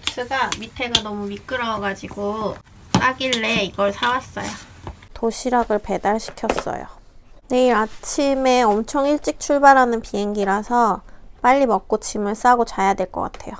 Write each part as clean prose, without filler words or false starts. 부츠가 밑에가 너무 미끄러워가지고 싸길래 이걸 사왔어요. 도시락을 배달시켰어요. 내일 아침에 엄청 일찍 출발하는 비행기라서 빨리 먹고 짐을 싸고 자야 될 것 같아요.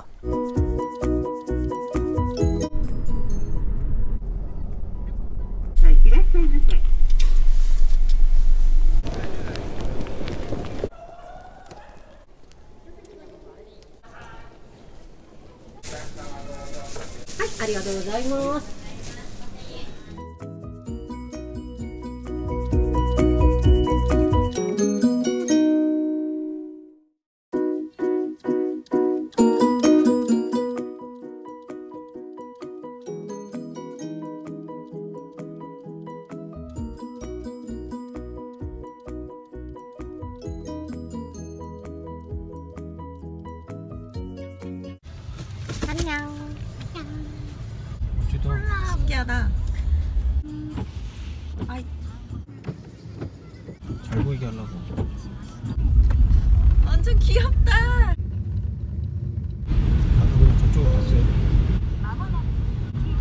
신기하다. 아이. 잘 보이게 하려고. 완전 귀엽다. 아, 그럼 저쪽으로 갔어요.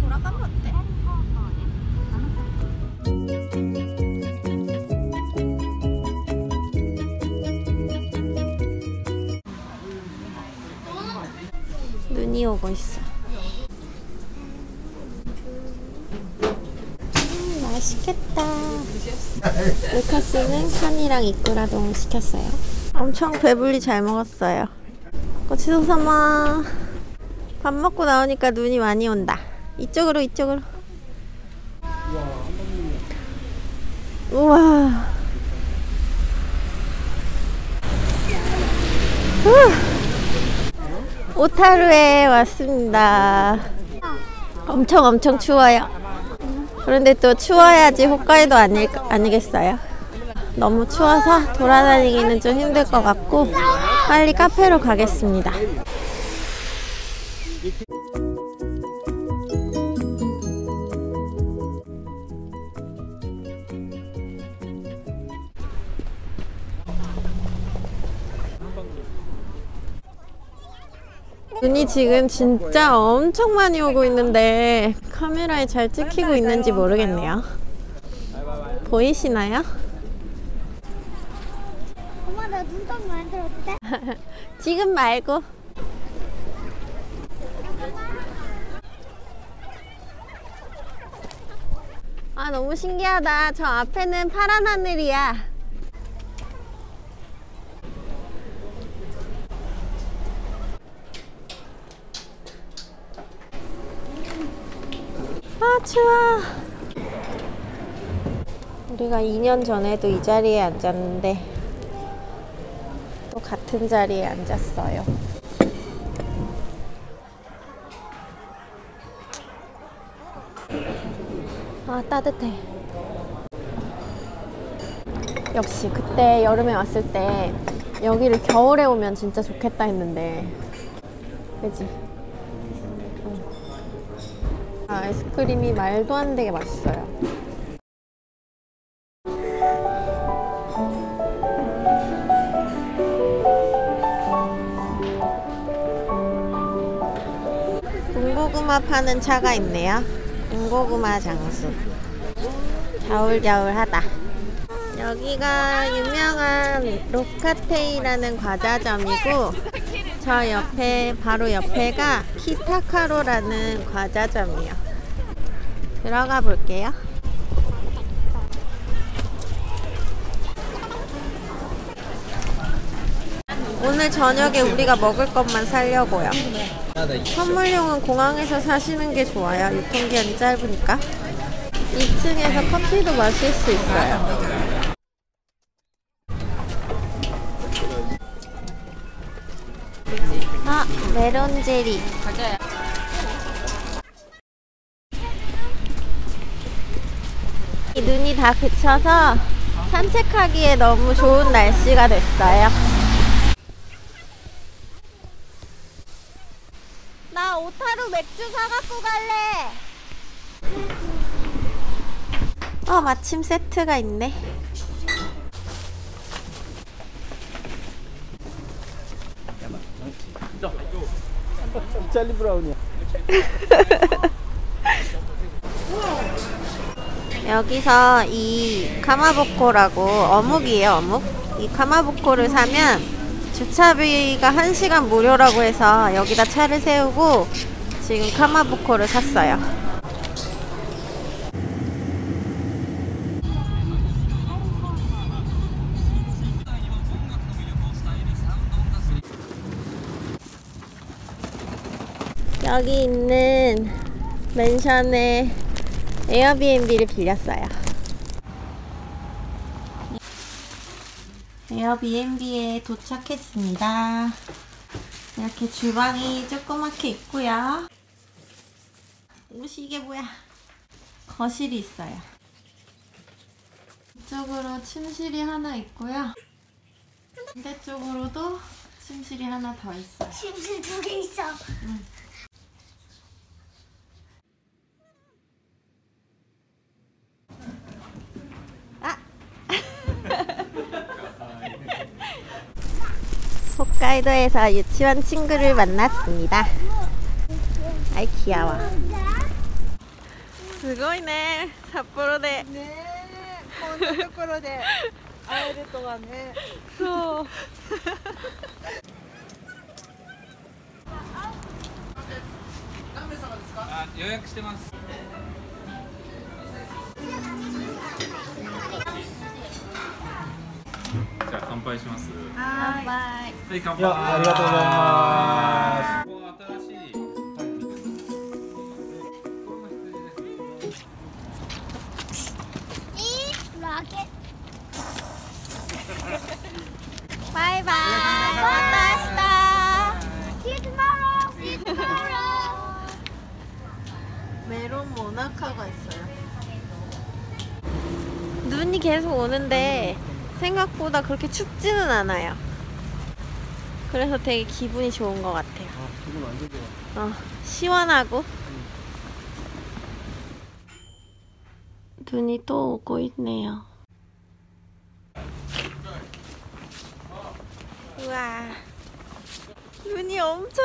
돌아가면 어때? 눈이 오고 있어. 맛있겠다. 물카스는 칸이랑 이쿠라동 시켰어요. 엄청 배불리 잘 먹었어요. 고치소사마. 밥 먹고 나오니까 눈이 많이 온다. 이쪽으로, 이쪽으로. 우와. 오타루에 왔습니다. 엄청 추워요. 그런데 또 추워야지 홋카이도 아니겠어요? 너무 추워서 돌아다니기는 좀 힘들 것 같고 빨리 카페로 가겠습니다. 눈이 지금 진짜 엄청 많이 오고 있는데 카메라에 잘 찍히고 있는지 모르겠네요. 보이시나요? 엄마 나 눈썹 만들었대? 지금 말고. 아 너무 신기하다. 저 앞에는 파란 하늘이야. 추워. 우리가 2년 전에도 이 자리에 앉았는데 또 같은 자리에 앉았어요. 아 따뜻해. 역시 그때 여름에 왔을 때 여기를 겨울에 오면 진짜 좋겠다 했는데 그치? 아이스크림이 말도 안 되게 맛있어요. 군고구마 파는 차가 있네요. 군고구마 장수. 겨울겨울하다. 여기가 유명한 로카테이라는 과자점이고 저 옆에, 바로 옆에가 키타카로라는 과자점이에요. 들어가 볼게요. 오늘 저녁에 우리가 먹을 것만 사려고요. 선물용은 공항에서 사시는 게 좋아요. 유통기한이 짧으니까. 2층에서 커피도 마실 수 있어요. 아, 메론 젤리. 맞아요. 이 눈이 다 그쳐서 산책하기에 너무 좋은 날씨가 됐어요. 나 오타루 맥주 사갖고 갈래. 어, 마침 세트가 있네. 이탈리 브라운이야. 여기서 이 카마보코라고 어묵이에요. 어묵. 이 카마보코를 사면 주차비가 1시간 무료라고 해서 여기다 차를 세우고 지금 카마보코를 샀어요. 여기 있는 맨션에 에어비앤비를 빌렸어요. 에어비앤비에 도착했습니다. 이렇게 주방이 조그맣게 있고요. 옷이 이게 뭐야? 거실이 있어요. 이쪽으로 침실이 하나 있고요. 반대쪽으로도 침실이 하나 더 있어요. 침실 2개 있어. 응. 홋카이도에서 유치원 친구를 만났습니다. 아이 귀여워. すごいね. 삿포로데. 네. こんなところで 会えるとはね. そう. 아, 예약してます. 자, 간파이します. 간파이. 네, 간파이. 감사합니다. 이 라켓. 바이바이. 고맙다. See you tomorrow. See you tomorrow. 메론 모나카가 있어요. 눈이 계속 오는데 생각보다 그렇게 춥지는 않아요. 그래서 되게 기분이 좋은 것 같아요. 아, 기분 완전 좋아. 시원하고. 눈이 또 오고 있네요. 우와, 눈이 엄청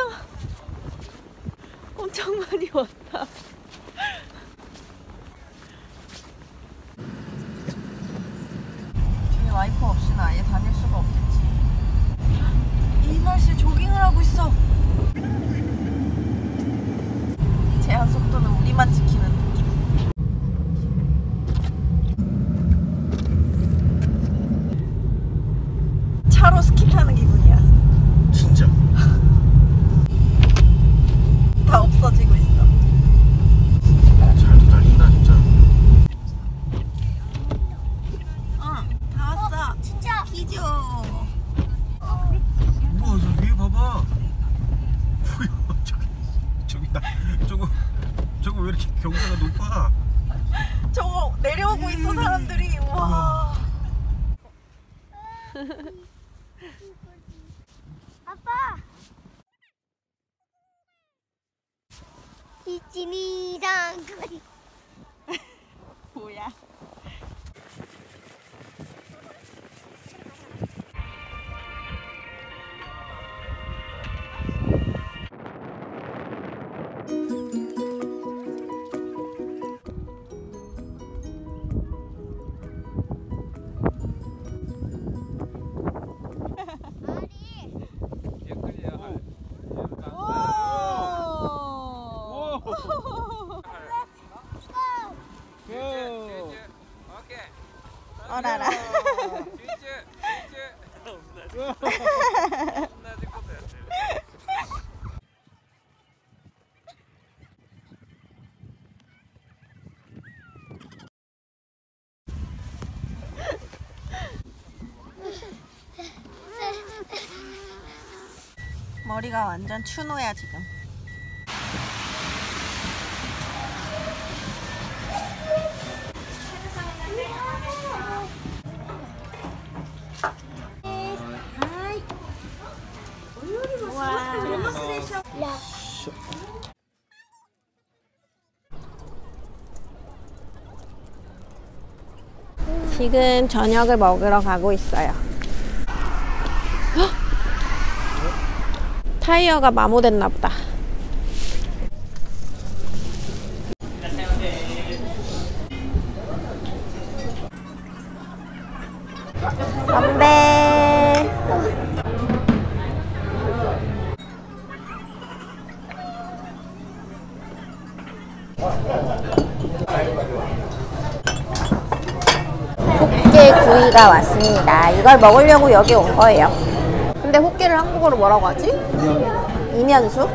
많이 왔다. 와이퍼 없이는 아예 다닐 수가 없겠지. 이 날씨에 조깅을 하고 있어. 제한 속도는 우리만 지키는 느낌. 차로 스키 타는 기분이야. 진짜. 다 없어지고 있어. 잘도 달린다 진짜. 기죠. 우와, 저 위에 봐봐. 뭐야, 저거 왜 이렇게 경사가 높아? 저거 내려오고 있어 사람들이. 와. 아빠. 1, 2, 3, 4. 뭐야? 어라라. 머리가 완전 추노야 지금. 지금 저녁을 먹으러 가고 있어요. 헉! 타이어가 마모됐나 보다. 구이가 왔습니다. 이걸 먹으려고 여기 온 거예요. 근데 호끼를 한국어로 뭐라고 하지? 이면수?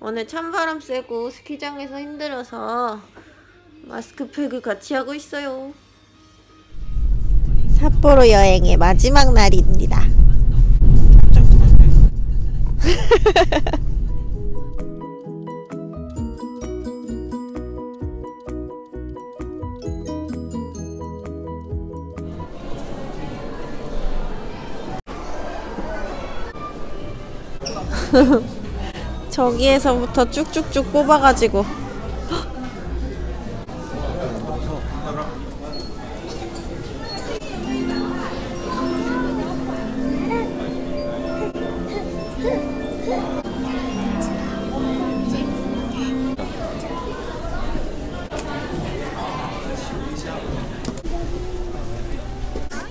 오늘 찬바람 쐬고 스키장에서 힘들어서 마스크팩을 같이 하고 있어요. 삿포로 여행의 마지막 날입니다. 저기에서부터 쭉쭉쭉 뽑아가지고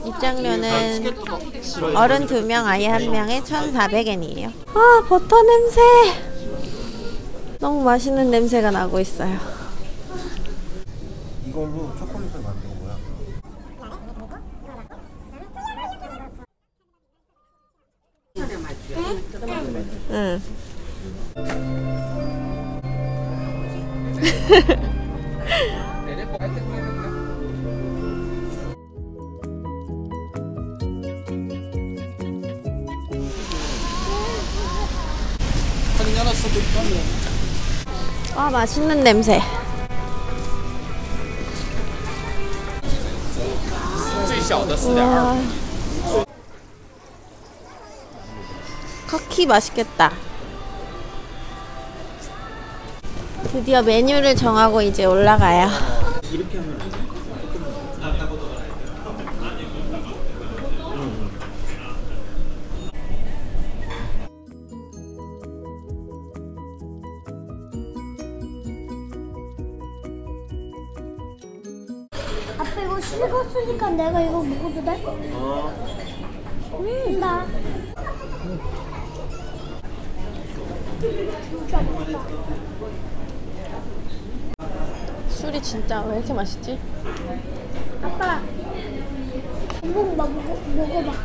입장료는 어른 2명 아이 1명에 1,400엔이에요. 아, 버터 냄새! 너무 맛있는 냄새가 나고 있어요. 이걸로 초콜릿을 만든 거야. 응. 아, 맛있는 냄새. 우와. 카키 맛있겠다. 드디어 메뉴를 정하고 이제 올라가요. 이렇게 하면 안 돼? 아빠 이거 식었으니까 내가 이거 먹어도 돼? 어. 나. 술이 진짜 왜 이렇게 맛있지? 아빠 이거 먹어봐.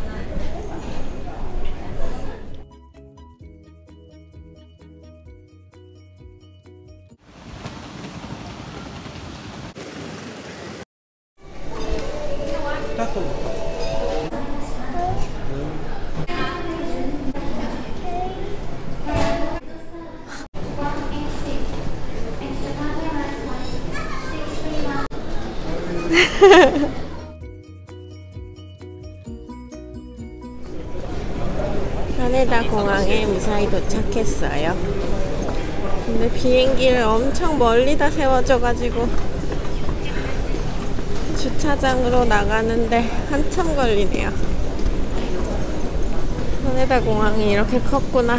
하네다 공항에 무사히 도착했어요. 근데 비행기를 엄청 멀리다 세워줘가지고 주차장으로 나가는데 한참 걸리네요. 하네다 공항이 이렇게 컸구나.